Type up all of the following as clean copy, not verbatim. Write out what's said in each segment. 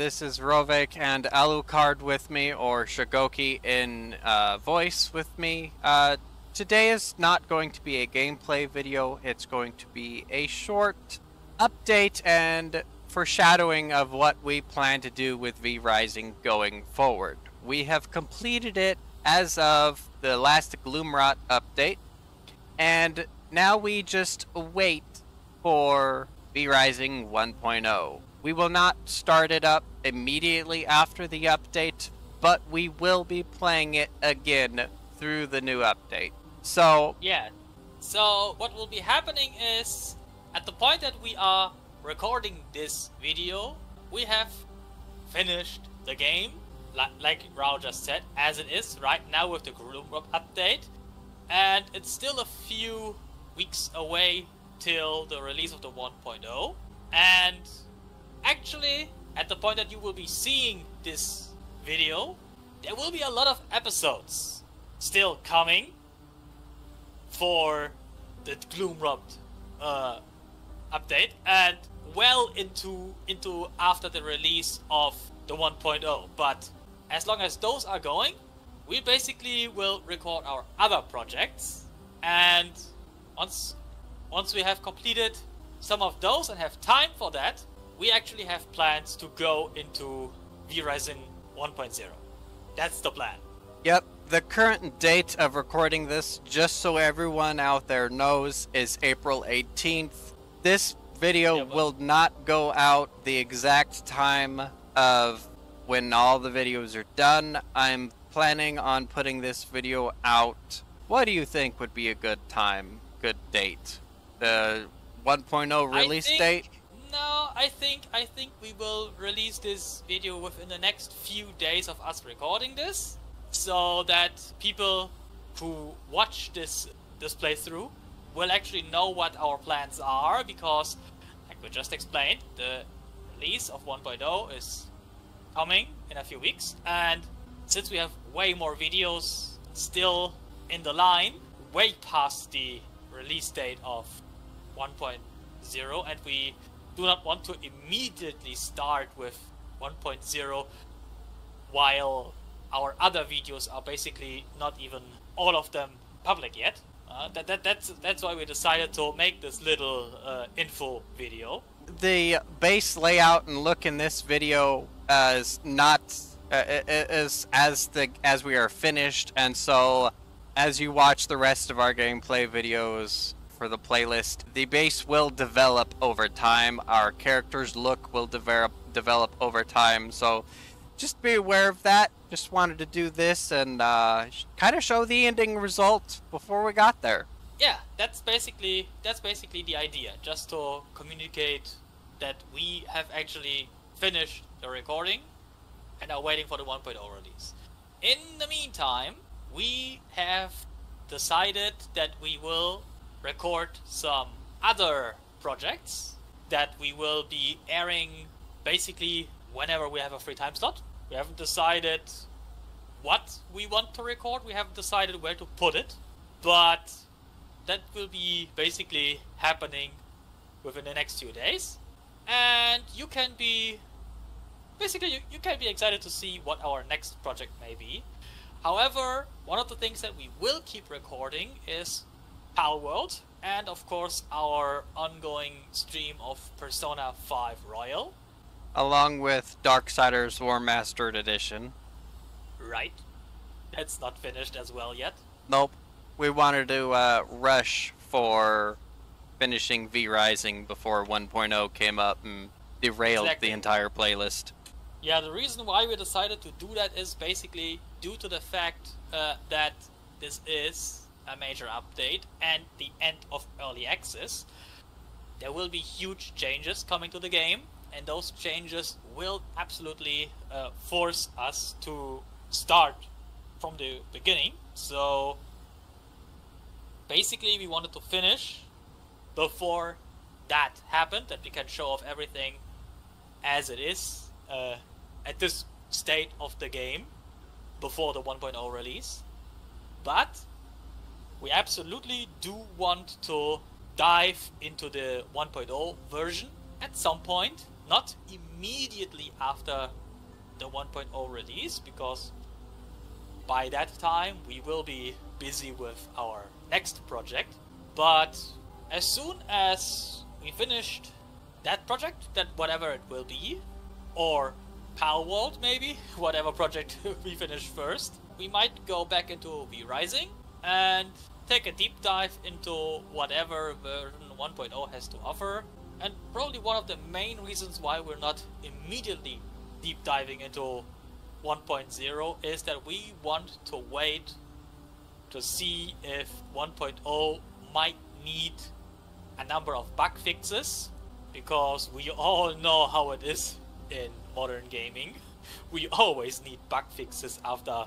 This is Rovik and Alucard with me, or Shogoki in voice with me. Today is not going to be a gameplay video. It's going to be a short update and foreshadowing of what we plan to do with V Rising going forward. We have completed it as of the last Gloomrot update, and now we just wait for V Rising 1.0. We will not start it up immediately after the update, but we will be playing it again through the new update. So yeah, so what will be happening is, at the point that we are recording this video, we have finished the game, like Rao just said, as it is right now with the Gloomrot update, and it's still a few weeks away till the release of the 1.0. and actually, at the point that you will be seeing this video, there will be a lot of episodes still coming for the Gloomrot update, and well into after the release of the 1.0. But as long as those are going, we basically will record our other projects, and once we have completed some of those and have time for that, we actually have plans to go into V Rising 1.0. That's the plan. Yep. The current date of recording this, just so everyone out there knows, is April 18th. This video will not go out the exact time of when all the videos are done. I'm planning on putting this video out. What do you think would be a good time, good date? The 1.0 release date? No, I think we will release this video within the next few days of us recording this, so that people who watch this playthrough will actually know what our plans are, because, like we just explained, the release of 1.0 is coming in a few weeks, and since we have way more videos still in the line, way past the release date of 1.0, and we do not want to immediately start with 1.0 while our other videos are basically not even all of them public yet. That's why we decided to make this little info video. The base layout and look in this video is not as we are finished, and so as you watch the rest of our gameplay videos for the playlist, the base will develop over time. Our character's look will develop over time, so just be aware of that. Just wanted to do this and kind of show the ending result before we got there. Yeah, that's basically the idea, just to communicate that we have actually finished the recording and are waiting for the 1.0 release. In the meantime, we have decided that we will record some other projects that we will be airing basically whenever we have a free time slot. We haven't decided what we want to record, we haven't decided where to put it, but that will be basically happening within the next few days, and you can be you can be excited to see what our next project may be. However, one of the things that we will keep recording is Palworld, and of course our ongoing stream of Persona 5 Royal, along with Darksiders Warmastered Edition. Right, that's not finished as well yet. Nope, we wanted to rush for finishing V Rising before 1.0 came up and derailed the entire playlist. Yeah, the reason why we decided to do that is basically due to the fact that this is a major update and the end of early access. There will be huge changes coming to the game, and those changes will absolutely force us to start from the beginning. So basically we wanted to finish before that happened, that we can show off everything as it is at this state of the game before the 1.0 release. But we absolutely do want to dive into the 1.0 version at some point, Not immediately after the 1.0 release, because by that time we will be busy with our next project, but as soon as we finished that project, that whatever it will be, or Palworld maybe, whatever project we finish first, we might go back into V Rising and take a deep dive into whatever version 1.0 has to offer. And probably one of the main reasons why we're not immediately deep diving into 1.0 is that we want to wait to see if 1.0 might need a number of bug fixes, because we all know how it is in modern gaming. We always need bug fixes after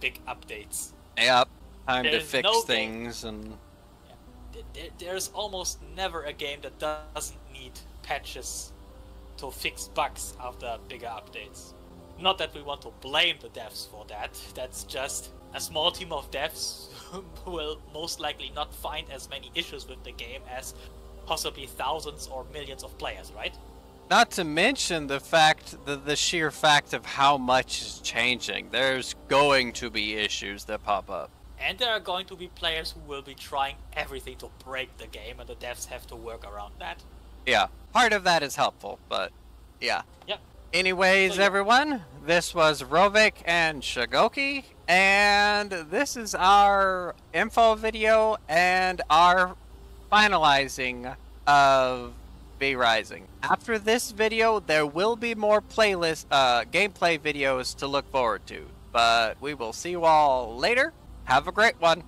big updates. Yep, time to fix things and... There's almost never a game that doesn't need patches to fix bugs after bigger updates. Not that we want to blame the devs for that, that's just a small team of devs will most likely not find as many issues with the game as possibly thousands or millions of players, right? Not to mention the fact, the sheer fact of how much is changing. There's going to be issues that pop up. And there are going to be players who will be trying everything to break the game, and the devs have to work around that. Yeah, part of that is helpful, but yeah. Yep. Anyways, so, yeah. Everyone, this was Rovik and Shogoki, and this is our info video and our finalizing of V Rising. After this video, there will be more playlist gameplay videos to look forward to, but we will see you all later. Have a great one.